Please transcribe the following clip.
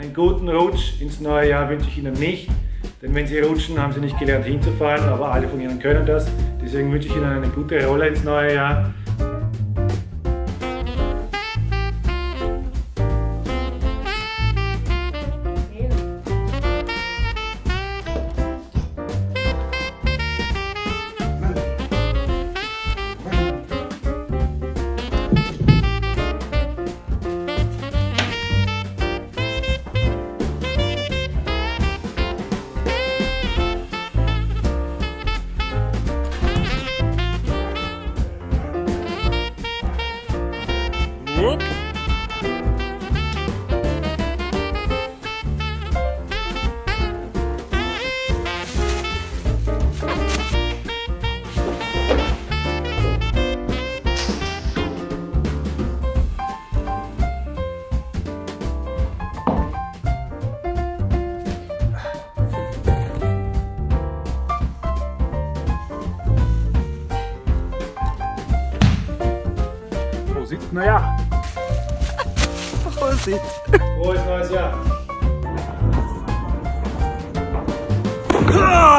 einen guten Rutsch ins neue Jahr wünsche ich Ihnen nicht, denn wenn Sie rutschen, haben Sie nicht gelernt hinzufahren, aber alle von Ihnen können das. Deswegen wünsche ich Ihnen eine gute Rolle ins neue Jahr. Nick? Prosit, naja. Prosit. Frohes neues Jahr.